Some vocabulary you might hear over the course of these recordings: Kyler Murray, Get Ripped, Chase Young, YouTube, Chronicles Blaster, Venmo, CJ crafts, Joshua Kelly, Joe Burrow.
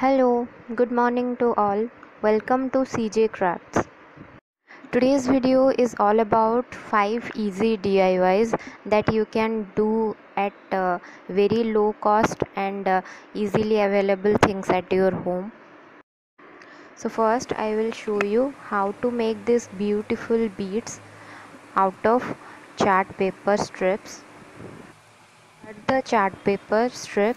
Hello, good morning to all. Welcome to CJ Crafts. Today's video is all about 5 easy DIYs that you can do at very low cost and easily available things at your home. So first I will show you how to make these beautiful beads out of chart paper strips. Cut the chart paper strip.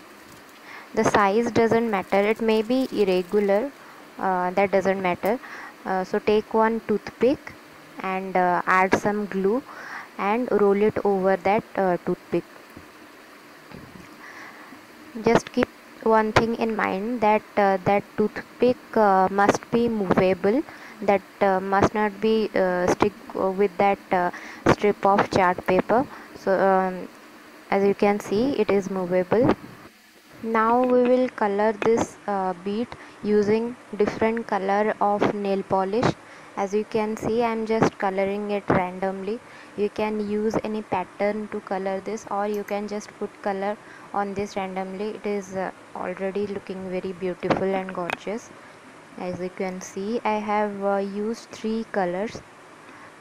The size doesn't matter, it may be irregular, that doesn't matter. So take one toothpick and add some glue and roll it over that toothpick. Just keep one thing in mind, that that toothpick must be movable, that must not be stick with that strip of chart paper. So as you can see, it is movable. Now we will color this bead using different color of nail polish. As you can see, I am just coloring it randomly. You can use any pattern to color this, or you can just put color on this randomly. It is already looking very beautiful and gorgeous. As you can see, I have used 3 colors: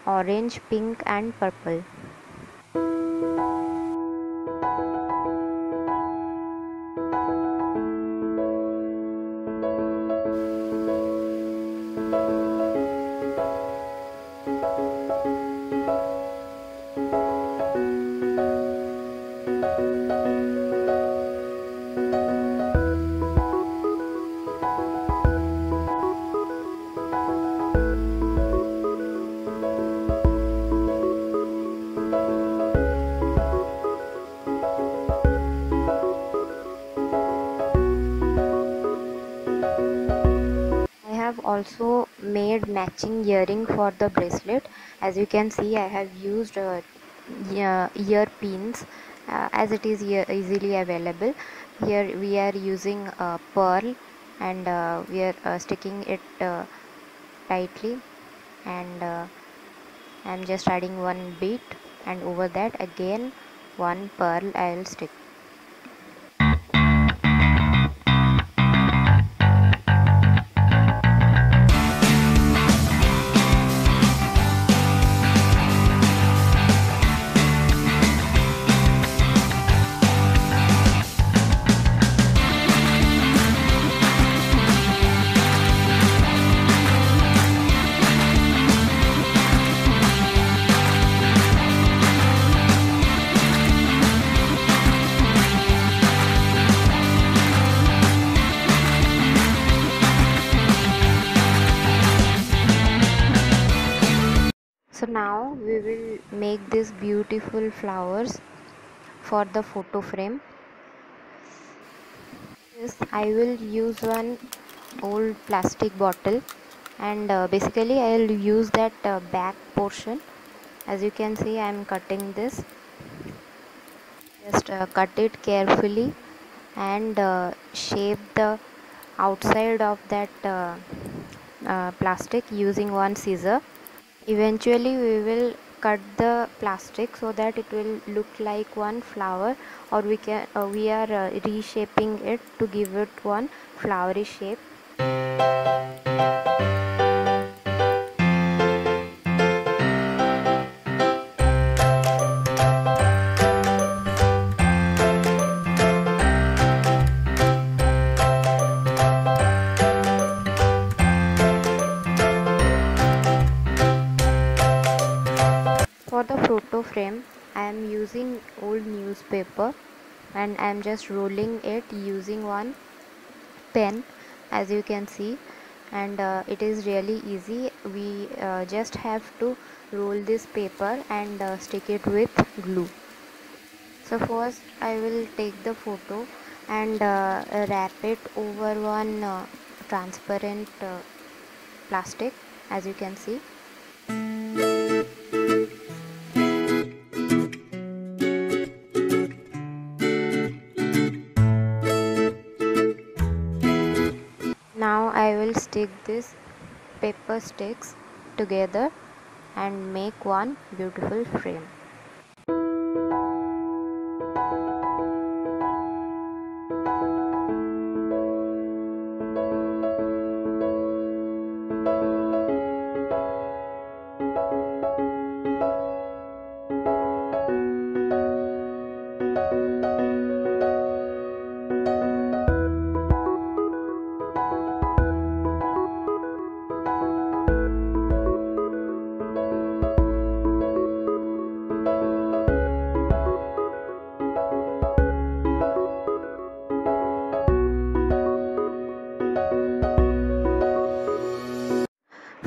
orange, pink and purple. Also made matching earring for the bracelet. As you can see, I have used ear pins as it is easily available. Here we are using pearl and we are sticking it tightly, and I am just adding one bead, and over that again one pearl I will stick. So now we will make these beautiful flowers for the photo frame. Yes, I will use one old plastic bottle, and basically I will use that back portion. As you can see, I am cutting this. Just cut it carefully and shape the outside of that plastic using one scissor. Eventually we will cut the plastic so that it will look like one flower, or we are reshaping it to give it one flowery shape. For the photo frame, I am using old newspaper and I am just rolling it using one pen, as you can see, and it is really easy. We just have to roll this paper and stick it with glue. So first I will take the photo and wrap it over one transparent plastic, as you can see. I will stick these paper sticks together and make one beautiful frame.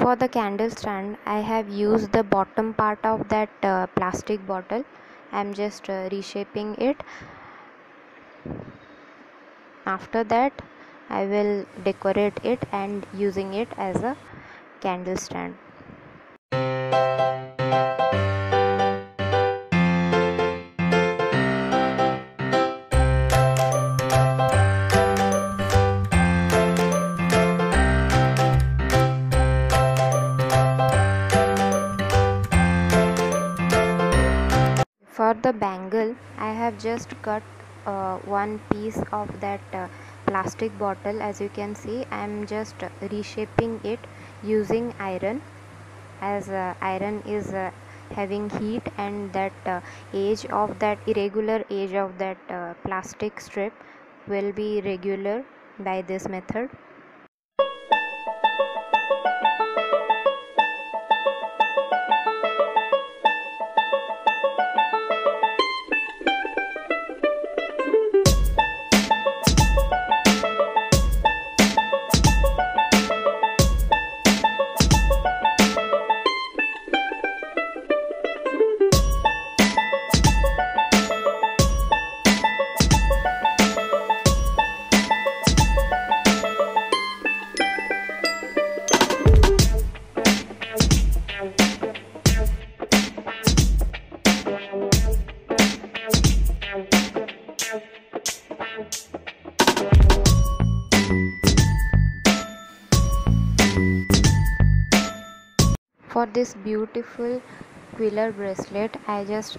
For the candle stand, I have used the bottom part of that plastic bottle. I am just reshaping it. After that, I will decorate it and using it as a candle stand. For the bangle, I have just cut one piece of that plastic bottle. As you can see, I am just reshaping it using iron, as iron is having heat, and that irregular edge of that plastic strip will be regular by this method. For this beautiful quillar bracelet, I just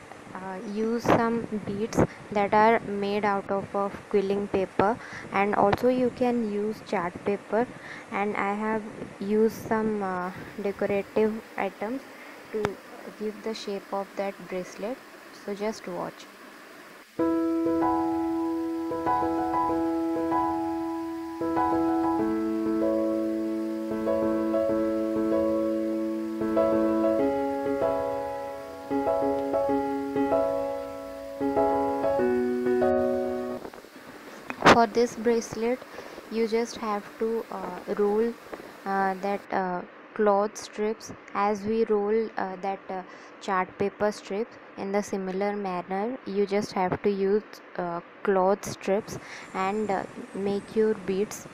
use some beads that are made out of quilling paper, and also you can use chart paper, and I have used some decorative items to give the shape of that bracelet. So just watch. For this bracelet, you just have to roll that cloth strips as we roll that chart paper strip. In the similar manner, you just have to use cloth strips and make your beads.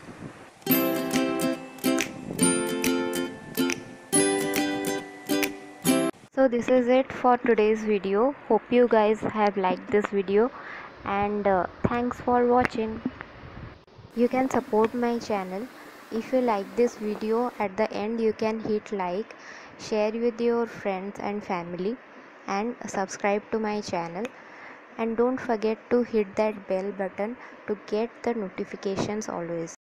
So this is it for today's video. Hope you guys have liked this video, and thanks for watching. You can support my channel. If you like this video, at the end you can hit like, share with your friends and family, and subscribe to my channel, and don't forget to hit that bell button to get the notifications always.